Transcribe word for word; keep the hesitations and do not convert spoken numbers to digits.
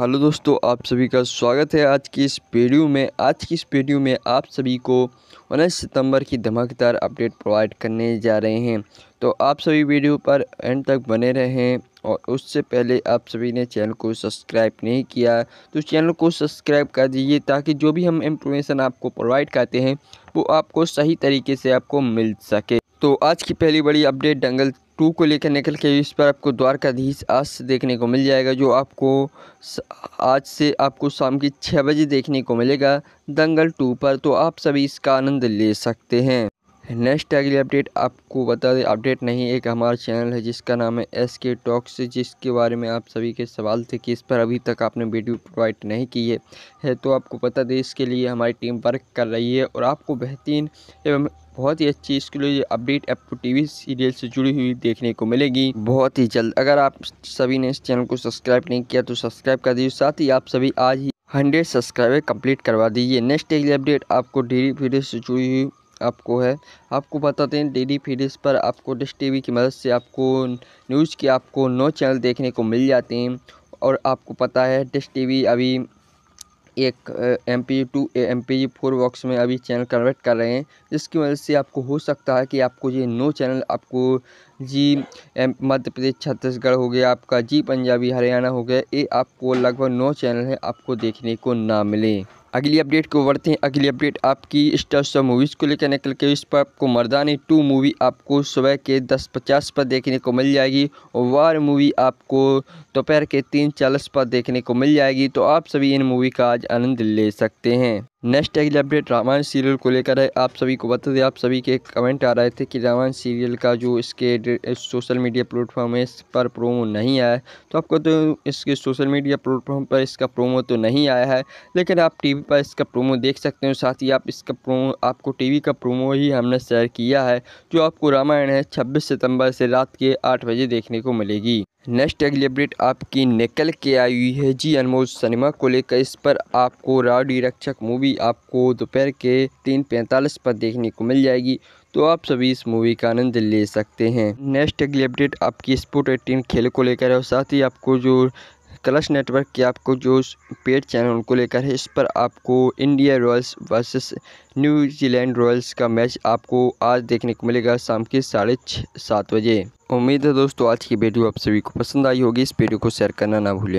Hello दोस्तों, आप सभी का स्वागत है आज की इस वीडियो में। आज की इस वीडियो में आप सभी को उन्नीस सितंबर की धमाकेदार अपडेट प्रोवाइड करने जा रहे हैं, तो आप सभी वीडियो पर एंड तक बने रहें। और उससे पहले आप सभी ने चैनल को सब्सक्राइब नहीं किया तो चैनल को सब्सक्राइब कर दीजिए, ताकि जो भी हम इंफॉर्मेशन आपको प्रोवाइड करते हैं वो आपको सही तरीके से आपको मिल सके। तो आज की पहली बड़ी अपडेट दंगल टू को लेकर निकल के, इस पर आपको द्वारकाधीश आज से देखने को मिल जाएगा, जो आपको आज से आपको शाम की छः बजे देखने को मिलेगा दंगल टू पर, तो आप सभी इसका आनंद ले सकते हैं। नेक्स्ट अगली अपडेट आपको बता दें, अपडेट नहीं, एक हमारा चैनल है जिसका नाम है एस के टॉक्स, जिसके बारे में आप सभी के सवाल थे कि इस पर अभी तक आपने वीडियो प्रोवाइड नहीं की है, है तो आपको बता दें इसके लिए हमारी टीम वर्क कर रही है और आपको बेहतरीन एवं बहुत ही अच्छी इसके लिए अपडेट आपको टीवी सीरियल से जुड़ी हुई देखने को मिलेगी बहुत ही जल्द। अगर आप सभी ने इस चैनल को सब्सक्राइब नहीं किया तो सब्सक्राइब कर दीजिए, साथ ही आप सभी आज ही हंड्रेड सब्सक्राइबर कंप्लीट करवा दीजिए। नेक्स्ट अगली अपडेट आपको डी डी फीड्स से जुड़ी हुई आपको है, आपको बताते हैं डी डी फीड्स पर आपको डिश टी वी की मदद से आपको न्यूज़ के आपको नौ चैनल देखने को मिल जाते हैं। और आपको पता है डिश टी वी अभी एक M P two M P G four box में अभी चैनल कन्वर्ट कर रहे हैं, जिसकी वजह से आपको हो सकता है कि आपको ये नौ चैनल आपको जी मध्य प्रदेश, छत्तीसगढ़ हो गया आपका, जी पंजाबी, हरियाणा हो गया, ये आपको लगभग नौ चैनल है आपको देखने को ना मिले। अगली अपडेट को बढ़ते हैं, अगली अपडेट आपकी स्टार मूवीज़ को लेकर निकल के, इस पर आपको मर्दानी टू मूवी आपको सुबह के दस पचास पर देखने को मिल जाएगी और वार मूवी आपको दोपहर के तीन चालीस पर देखने को मिल जाएगी, तो आप सभी इन मूवी का आज आनंद ले सकते हैं। नेक्स्ट अगली अपडेट रामायण सीरियल को लेकर है, आप सभी को बता दें, आप सभी के कमेंट आ रहे थे कि रामायण सीरियल का जो इसके सोशल मीडिया प्लेटफॉर्म है इस पर प्रोमो नहीं आया, तो आपको तो इसके सोशल मीडिया प्लेटफॉर्म पर इसका प्रोमो तो नहीं आया है, लेकिन आप टीवी पर इसका प्रोमो देख सकते हो। साथ ही आप इसका प्रोमो, आपको टीवी का प्रोमो ही हमने शेयर किया है, जो आपको रामायण है छब्बीस सितम्बर से रात के आठ बजे देखने को मिलेगी। नेक्स्ट अगली अपडेट आपकी निकल के आई हुई है जी अनमोज सिनेमा को लेकर, इस पर आपको रा रक्षक मूवी आपको दोपहर के तीन पैंतालीस पर देखने को मिल जाएगी, तो आप सभी इस मूवी का आनंद ले सकते हैं। नेक्स्ट अगली अपडेट आपकी स्पोर्ट एटीन खेल को लेकर है, और साथ ही आपको जो क्लश नेटवर्क के आपको जो पेड चैनल उनको लेकर है, इस पर आपको India Royals versus New Zealand Royals का मैच आपको आज देखने को मिलेगा शाम के साढ़े छः सात बजे। उम्मीद है दोस्तों आज की वीडियो आप सभी को पसंद आई होगी, इस वीडियो को शेयर करना ना भूलें।